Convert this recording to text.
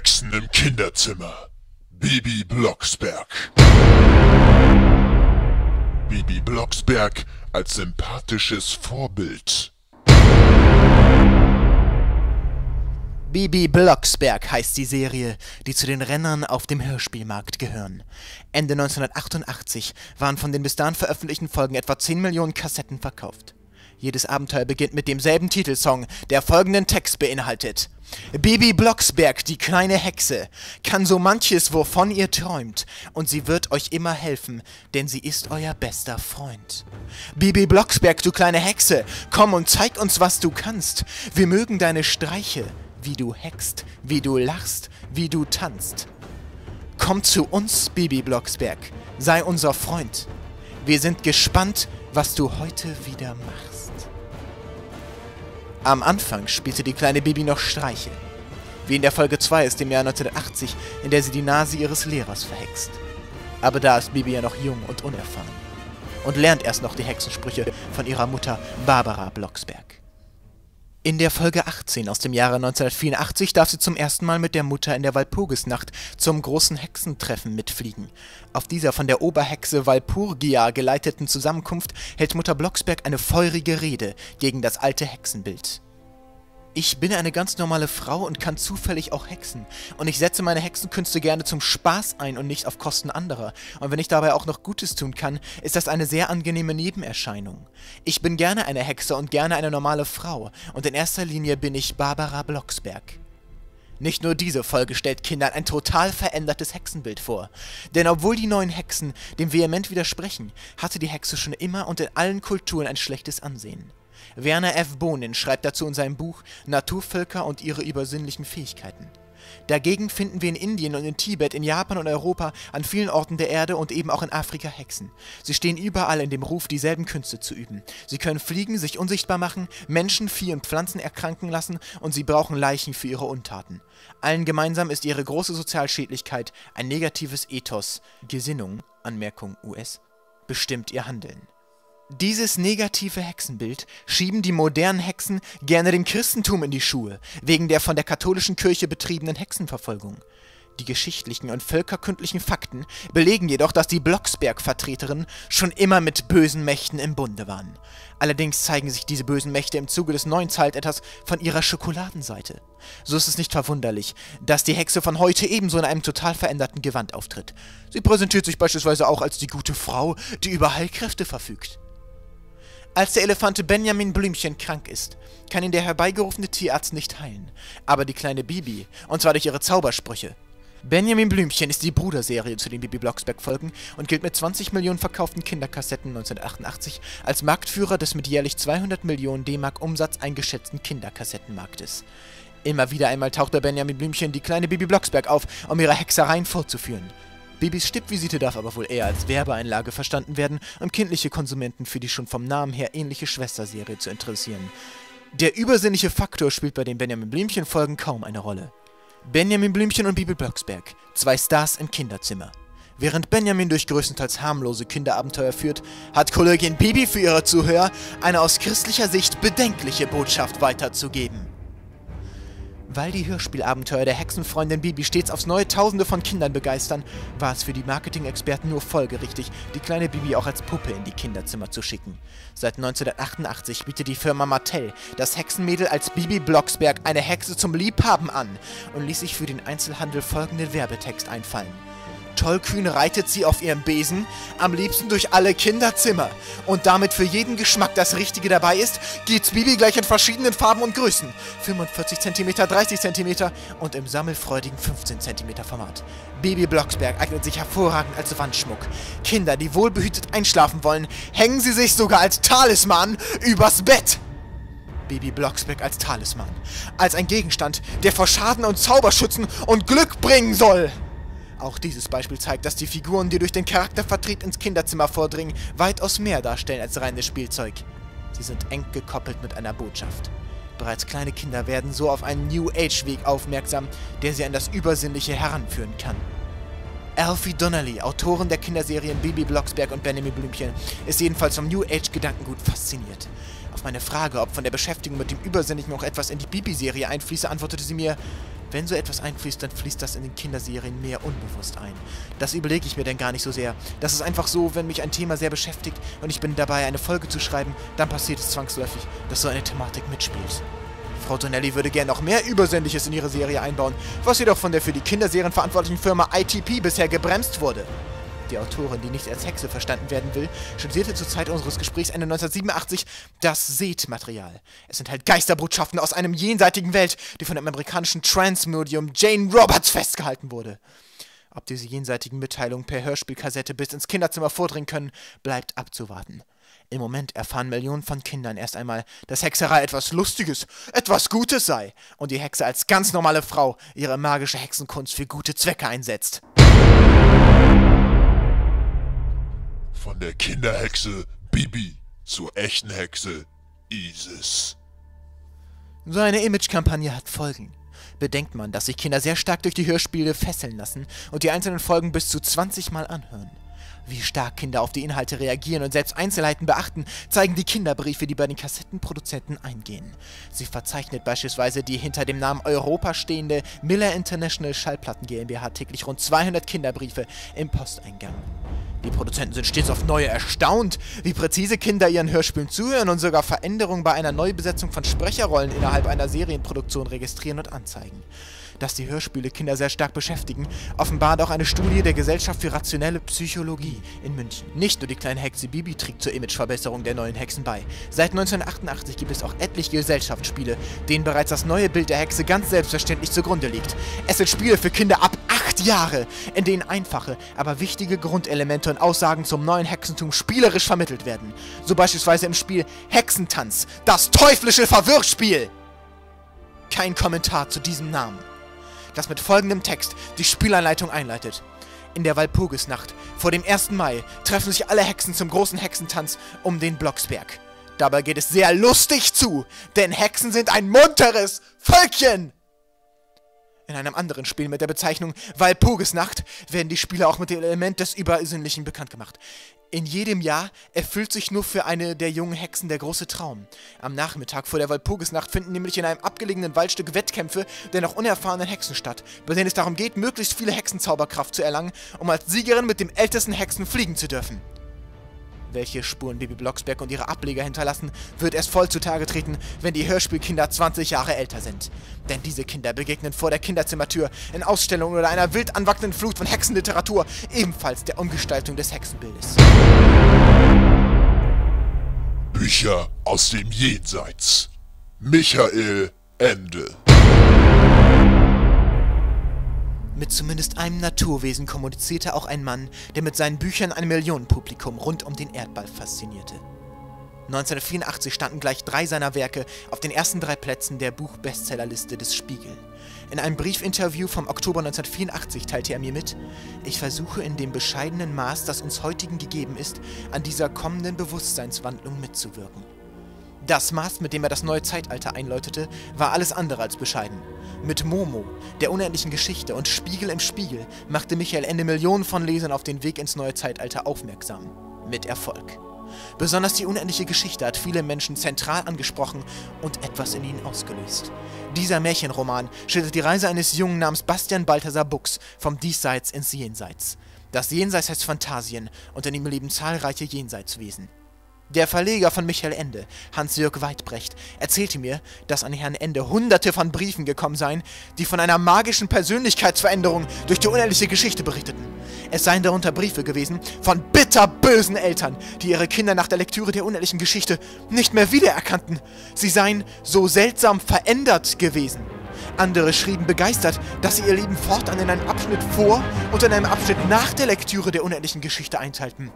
Hexen im Kinderzimmer. Bibi Blocksberg. Bibi Blocksberg als sympathisches Vorbild. Bibi Blocksberg heißt die Serie, die zu den Rennern auf dem Hörspielmarkt gehören. Ende 1988 waren von den bis dahin veröffentlichten Folgen etwa 10 Millionen Kassetten verkauft. Jedes Abenteuer beginnt mit demselben Titelsong, der folgenden Text beinhaltet. Bibi Blocksberg, die kleine Hexe, kann so manches, wovon ihr träumt, und sie wird euch immer helfen, denn sie ist euer bester Freund. Bibi Blocksberg, du kleine Hexe, komm und zeig uns, was du kannst. Wir mögen deine Streiche. Wie du hext, wie du lachst, wie du tanzt. Komm zu uns, Bibi Blocksberg, sei unser Freund. Wir sind gespannt, was du heute wieder machst. Am Anfang spielte die kleine Bibi noch Streiche, wie in der Folge 2 aus dem Jahr 1980, in der sie die Nase ihres Lehrers verhext. Aber da ist Bibi ja noch jung und unerfahren und lernt erst noch die Hexensprüche von ihrer Mutter Barbara Blocksberg. In der Folge 18 aus dem Jahre 1984 darf sie zum ersten Mal mit der Mutter in der Walpurgisnacht zum großen Hexentreffen mitfliegen. Auf dieser von der Oberhexe Walpurgia geleiteten Zusammenkunft hält Mutter Blocksberg eine feurige Rede gegen das alte Hexenbild. Ich bin eine ganz normale Frau und kann zufällig auch hexen. Und ich setze meine Hexenkünste gerne zum Spaß ein und nicht auf Kosten anderer. Und wenn ich dabei auch noch Gutes tun kann, ist das eine sehr angenehme Nebenerscheinung. Ich bin gerne eine Hexe und gerne eine normale Frau. Und in erster Linie bin ich Barbara Blocksberg. Nicht nur diese Folge stellt Kindern ein total verändertes Hexenbild vor. Denn obwohl die neuen Hexen dem vehement widersprechen, hatte die Hexe schon immer und in allen Kulturen ein schlechtes Ansehen. Werner F. Bonin schreibt dazu in seinem Buch Naturvölker und ihre übersinnlichen Fähigkeiten. Dagegen finden wir in Indien und in Tibet, in Japan und Europa, an vielen Orten der Erde und eben auch in Afrika Hexen. Sie stehen überall in dem Ruf, dieselben Künste zu üben. Sie können fliegen, sich unsichtbar machen, Menschen, Vieh und Pflanzen erkranken lassen und sie brauchen Leichen für ihre Untaten. Allen gemeinsam ist ihre große Sozialschädlichkeit, ein negatives Ethos, Gesinnung, Anmerkung US, bestimmt ihr Handeln. Dieses negative Hexenbild schieben die modernen Hexen gerne dem Christentum in die Schuhe, wegen der von der katholischen Kirche betriebenen Hexenverfolgung. Die geschichtlichen und völkerkundlichen Fakten belegen jedoch, dass die Blocksberg-Vertreterinnen schon immer mit bösen Mächten im Bunde waren. Allerdings zeigen sich diese bösen Mächte im Zuge des neuen Zeitalters von ihrer Schokoladenseite. So ist es nicht verwunderlich, dass die Hexe von heute ebenso in einem total veränderten Gewand auftritt. Sie präsentiert sich beispielsweise auch als die gute Frau, die über Heilkräfte verfügt. Als der Elefante Benjamin Blümchen krank ist, kann ihn der herbeigerufene Tierarzt nicht heilen, aber die kleine Bibi, und zwar durch ihre Zaubersprüche. Benjamin Blümchen ist die Bruderserie zu den Bibi Blocksberg-Folgen und gilt mit 20 Millionen verkauften Kinderkassetten 1988 als Marktführer des mit jährlich 200 Millionen D-Mark Umsatz eingeschätzten Kinderkassettenmarktes. Immer wieder einmal taucht bei Benjamin Blümchen die kleine Bibi Blocksberg auf, um ihre Hexereien fortzuführen. Bibis Stippvisite darf aber wohl eher als Werbeeinlage verstanden werden, um kindliche Konsumenten für die schon vom Namen her ähnliche Schwesterserie zu interessieren. Der übersinnliche Faktor spielt bei den Benjamin Blümchen-Folgen kaum eine Rolle. Benjamin Blümchen und Bibi Blocksberg, zwei Stars im Kinderzimmer. Während Benjamin durch größtenteils harmlose Kinderabenteuer führt, hat Kollegin Bibi für ihre Zuhörer eine aus christlicher Sicht bedenkliche Botschaft weiterzugeben. Weil die Hörspielabenteuer der Hexenfreundin Bibi stets aufs Neue Tausende von Kindern begeistern, war es für die Marketing-Experten nur folgerichtig, die kleine Bibi auch als Puppe in die Kinderzimmer zu schicken. Seit 1988 bietet die Firma Mattel das Hexenmädel als Bibi Blocksberg, eine Hexe zum Liebhaben, an und ließ sich für den Einzelhandel folgenden Werbetext einfallen. Tollkühn reitet sie auf ihrem Besen, am liebsten durch alle Kinderzimmer. Und damit für jeden Geschmack das Richtige dabei ist, gibt's Bibi gleich in verschiedenen Farben und Größen. 45 cm, 30 cm und im sammelfreudigen 15 cm Format. Bibi Blocksberg eignet sich hervorragend als Wandschmuck. Kinder, die wohlbehütet einschlafen wollen, hängen sie sich sogar als Talisman übers Bett. Bibi Blocksberg als Talisman. Als ein Gegenstand, der vor Schaden und Zauber schützen und Glück bringen soll. Auch dieses Beispiel zeigt, dass die Figuren, die durch den Charaktervertrieb ins Kinderzimmer vordringen, weitaus mehr darstellen als reines Spielzeug. Sie sind eng gekoppelt mit einer Botschaft. Bereits kleine Kinder werden so auf einen New Age-Weg aufmerksam, der sie an das Übersinnliche heranführen kann. Elfie Donnelly, Autorin der Kinderserien Bibi Blocksberg und Benjamin Blümchen, ist jedenfalls vom New Age-Gedankengut fasziniert. Auf meine Frage, ob von der Beschäftigung mit dem Übersinnlichen auch etwas in die Bibi-Serie einfließe, antwortete sie mir: Wenn so etwas einfließt, dann fließt das in den Kinderserien mehr unbewusst ein. Das überlege ich mir denn gar nicht so sehr. Das ist einfach so, wenn mich ein Thema sehr beschäftigt und ich bin dabei, eine Folge zu schreiben, dann passiert es zwangsläufig, dass so eine Thematik mitspielt. Frau Donnelly würde gern noch mehr Übersinnliches in ihre Serie einbauen, was jedoch von der für die Kinderserien verantwortlichen Firma ITP bisher gebremst wurde. Die Autorin, die nicht als Hexe verstanden werden will, studierte zur Zeit unseres Gesprächs Ende 1987 das Seed-Material. Es sind halt Geisterbotschaften aus einem jenseitigen Welt, die von dem amerikanischen Trans-Medium Jane Roberts festgehalten wurde. Ob diese jenseitigen Mitteilungen per Hörspielkassette bis ins Kinderzimmer vordringen können, bleibt abzuwarten. Im Moment erfahren Millionen von Kindern erst einmal, dass Hexerei etwas Lustiges, etwas Gutes sei und die Hexe als ganz normale Frau ihre magische Hexenkunst für gute Zwecke einsetzt. Von der Kinderhexe Bibi zur echten Hexe Isis. Seine Imagekampagne hat Folgen. Bedenkt man, dass sich Kinder sehr stark durch die Hörspiele fesseln lassen und die einzelnen Folgen bis zu 20 Mal anhören. Wie stark Kinder auf die Inhalte reagieren und selbst Einzelheiten beachten, zeigen die Kinderbriefe, die bei den Kassettenproduzenten eingehen. Sie verzeichnet beispielsweise die hinter dem Namen Europa stehende Miller International Schallplatten GmbH täglich rund 200 Kinderbriefe im Posteingang. Die Produzenten sind stets auf Neue erstaunt, wie präzise Kinder ihren Hörspielen zuhören und sogar Veränderungen bei einer Neubesetzung von Sprecherrollen innerhalb einer Serienproduktion registrieren und anzeigen. Dass die Hörspiele Kinder sehr stark beschäftigen, offenbart auch eine Studie der Gesellschaft für Rationelle Psychologie in München. Nicht nur die kleine Hexe Bibi trägt zur Imageverbesserung der neuen Hexen bei. Seit 1988 gibt es auch etliche Gesellschaftsspiele, denen bereits das neue Bild der Hexe ganz selbstverständlich zugrunde liegt. Es sind Spiele für Kinder ab 8 Jahre, in denen einfache, aber wichtige Grundelemente und Aussagen zum neuen Hexentum spielerisch vermittelt werden. So beispielsweise im Spiel Hexentanz, das teuflische Verwirrspiel! Kein Kommentar zu diesem Namen, das mit folgendem Text die Spielanleitung einleitet. In der Walpurgisnacht, vor dem 1. Mai, treffen sich alle Hexen zum großen Hexentanz um den Blocksberg. Dabei geht es sehr lustig zu, denn Hexen sind ein munteres Völkchen! In einem anderen Spiel mit der Bezeichnung Walpurgisnacht werden die Spieler auch mit dem Element des Übersinnlichen bekannt gemacht. In jedem Jahr erfüllt sich nur für eine der jungen Hexen der große Traum. Am Nachmittag vor der Walpurgisnacht finden nämlich in einem abgelegenen Waldstück Wettkämpfe der noch unerfahrenen Hexen statt, bei denen es darum geht, möglichst viele Hexenzauberkraft zu erlangen, um als Siegerin mit dem ältesten Hexen fliegen zu dürfen. Welche Spuren Bibi Blocksberg und ihre Ableger hinterlassen, wird erst voll zutage treten, wenn die Hörspielkinder 20 Jahre älter sind. Denn diese Kinder begegnen vor der Kinderzimmertür, in Ausstellungen oder einer wild anwachsenden Flut von Hexenliteratur, ebenfalls der Umgestaltung des Hexenbildes. Bücher aus dem Jenseits. Michael Ende. Mit zumindest einem Naturwesen kommunizierte auch ein Mann, der mit seinen Büchern ein Millionenpublikum rund um den Erdball faszinierte. 1984 standen gleich 3 seiner Werke auf den ersten 3 Plätzen der Buchbestsellerliste des Spiegel. In einem Briefinterview vom Oktober 1984 teilte er mir mit: Ich versuche in dem bescheidenen Maß, das uns heutigen gegeben ist, an dieser kommenden Bewusstseinswandlung mitzuwirken. Das Maß, mit dem er das neue Zeitalter einläutete, war alles andere als bescheiden. Mit Momo, der unendlichen Geschichte und Spiegel im Spiegel machte Michael Ende Millionen von Lesern auf den Weg ins neue Zeitalter aufmerksam. Mit Erfolg. Besonders die unendliche Geschichte hat viele Menschen zentral angesprochen und etwas in ihnen ausgelöst. Dieser Märchenroman schildert die Reise eines Jungen namens Bastian Balthasar Bux vom Diesseits ins Jenseits. Das Jenseits heißt Phantasien und in ihm leben zahlreiche Jenseitswesen. Der Verleger von Michael Ende, Hans-Jörg Weitbrecht, erzählte mir, dass an Herrn Ende hunderte von Briefen gekommen seien, die von einer magischen Persönlichkeitsveränderung durch die unendliche Geschichte berichteten. Es seien darunter Briefe gewesen von bitterbösen Eltern, die ihre Kinder nach der Lektüre der unendlichen Geschichte nicht mehr wiedererkannten. Sie seien so seltsam verändert gewesen. Andere schrieben begeistert, dass sie ihr Leben fortan in einem Abschnitt vor und in einem Abschnitt nach der Lektüre der unendlichen Geschichte einteilten.